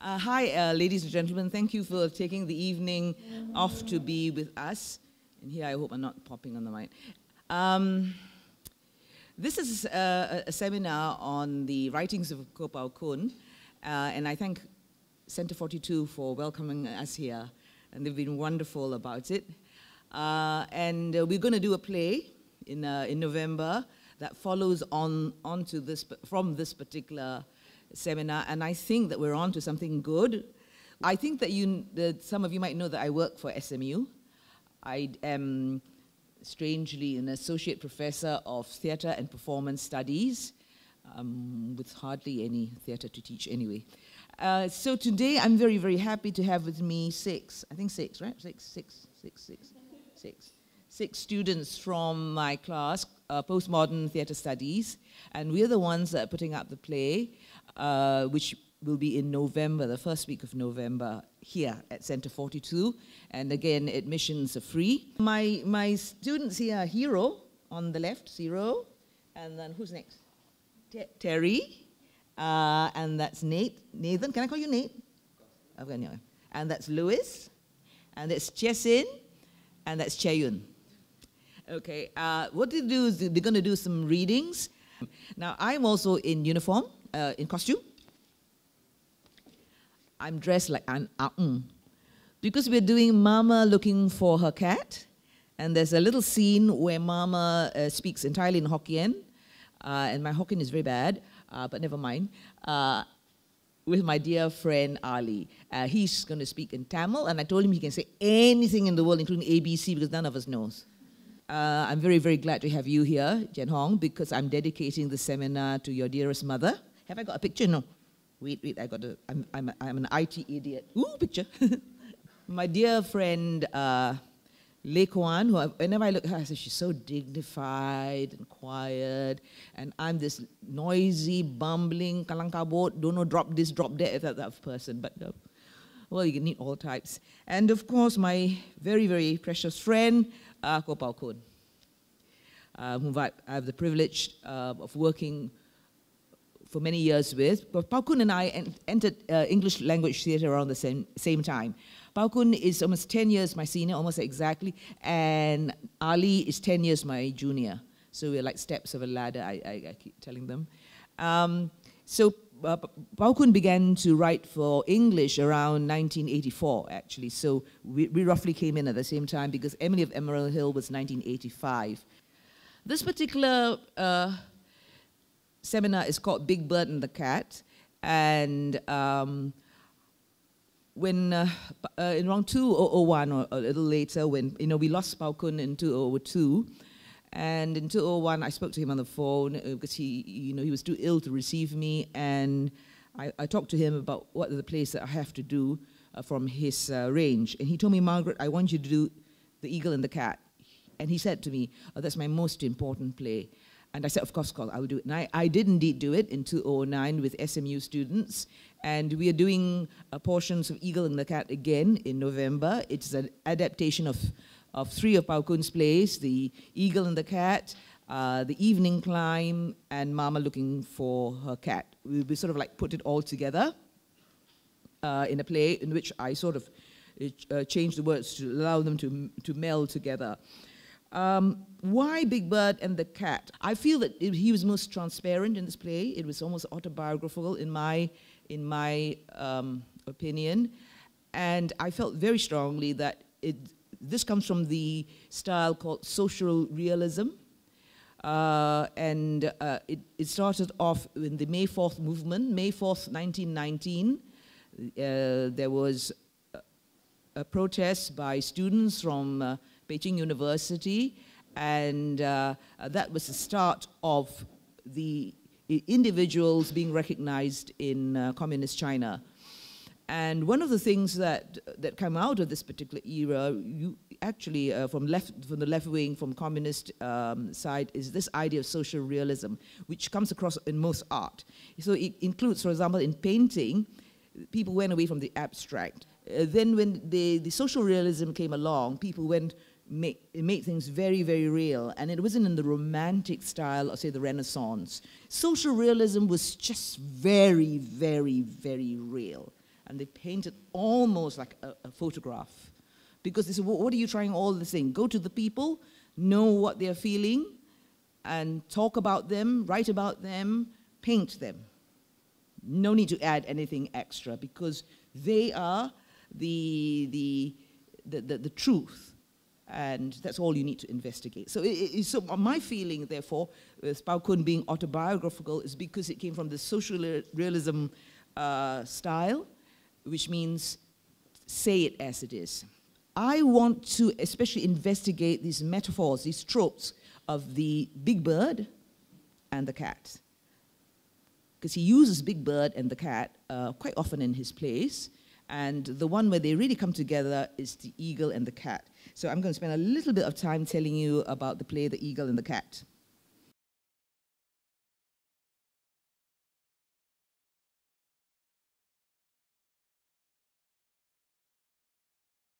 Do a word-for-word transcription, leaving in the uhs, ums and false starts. Uh, hi, uh, ladies and gentlemen. Thank you for taking the evening off to be with us. And here, I hope I'm not popping on the mic. Um, this is a, a seminar on the writings of Kuo Pao Kun, uh, and I thank Centre forty-two for welcoming us here, and they've been wonderful about it. Uh, and uh, we're going to do a play in uh, in November that follows on onto this from this particular seminar, and I think that we're on to something good. I think that you, that some of you might know that I work for S M U. I am strangely an associate professor of theatre and performance studies, um, with hardly any theatre to teach anyway. Uh, so today I'm very, very happy to have with me six, I think six, right? Six, six, six, six, six. Six students from my class, uh, Postmodern Theatre Studies, and we're the ones that are putting up the play, uh, which will be in November, the first week of November, here at Centre forty-two. And again, admissions are free. My, my students here are Hero on the left, Zero, and then who's next? Te Terry, uh, and that's Nate. Nathan, can I call you Nate? Okay, no. And that's Lewis, and that's Chesin, and that's Cheyun. Okay, uh, what they do is they're going to do some readings. Now, I'm also in uniform, uh, in costume. I'm dressed like an aung, because we're doing Mama Looking for Her Cat, and there's a little scene where Mama uh, speaks entirely in Hokkien, uh, and my Hokkien is very bad, uh, but never mind, uh, with my dear friend Ali. Uh, he's going to speak in Tamil, and I told him he can say anything in the world, including A B C, because none of us knows. Uh, I'm very, very glad to have you here, Jen Hong, because I'm dedicating the seminar to your dearest mother. Have I got a picture? No. Wait, wait, I got a, I'm, I'm, a, I'm an I T idiot. Ooh, picture. My dear friend, uh, Lei Kuan, who I, whenever I look at her, I say, she's so dignified and quiet, and I'm this noisy, bumbling, kalangkabot, don't know, drop this, drop that, that, that person, but uh, well, you need all types. And of course, my very, very precious friend, uh, Kuo Pao Kun, uh, whom I, I have the privilege uh, of working for many years with. But Pao Kun and I en entered uh, English language theatre around the same, same time. Pao Kun is almost ten years my senior, almost exactly, and Ali is ten years my junior. So we're like steps of a ladder, I, I, I keep telling them. Um, so uh, Pao Kun began to write for English around nineteen eighty-four, actually. So we, we roughly came in at the same time, because Emily of Emerald Hill was nineteen eighty-five. This particular uh, seminar is called Big Bird and the Cat, and um, when uh, uh, in around two thousand one or a little later, when you know we lost Pao Kun in two thousand two, and in two thousand one I spoke to him on the phone because he you know he was too ill to receive me, and I, I talked to him about what are the plays that I have to do uh, from his uh, range, and he told me, Margaret, I want you to do The Eagle and the Cat, and he said to me, oh, that's my most important play. And I said, of course, Carl, I will do it. And I, I did indeed do it in two thousand nine with S M U students. And we are doing uh, portions of Eagle and the Cat again in November. It's an adaptation of, of three of Pao Kun's plays, The Eagle and the Cat, uh, The Evening Climb, and Mama Looking for Her Cat. We, we sort of like put it all together uh, in a play in which I sort of uh, changed the words to allow them to, to meld together. Um, why Big Bird and the Cat? I feel that it, he was most transparent in this play. It was almost autobiographical in my, in my um, opinion. And I felt very strongly that it, this comes from the style called social realism. Uh, and uh, it, it started off in the May fourth movement. May fourth, nineteen nineteen, uh, there was a, a protest by students from uh, Beijing University, and uh, that was the start of the individuals being recognized in uh, communist China. And one of the things that that came out of this particular era, you actually uh, from left from the left wing, from communist um, side, is this idea of social realism, which comes across in most art. So it includes, for example, in painting, people went away from the abstract. Uh, then when the, the social realism came along, people went make, made things very, very real. And it wasn't in the romantic style of, say, the Renaissance. Social realism was just very, very, very real. and they painted almost like a, a photograph. Because they said, what are you trying all this thing? Go to the people, know what they're feeling, and talk about them, write about them, paint them. No need to add anything extra, because they are the, the, the, the, the truth. And that's all you need to investigate. So, it, it, so my feeling, therefore, with Pao Kun being autobiographical is because it came from the social realism uh, style, which means say it as it is. I want to especially investigate these metaphors, these tropes of the big bird and the cat. Because he uses big bird and the cat uh, quite often in his plays. And the one where they really come together is The Eagle and the Cat. So I'm going to spend a little bit of time telling you about the play The Eagle and the Cat.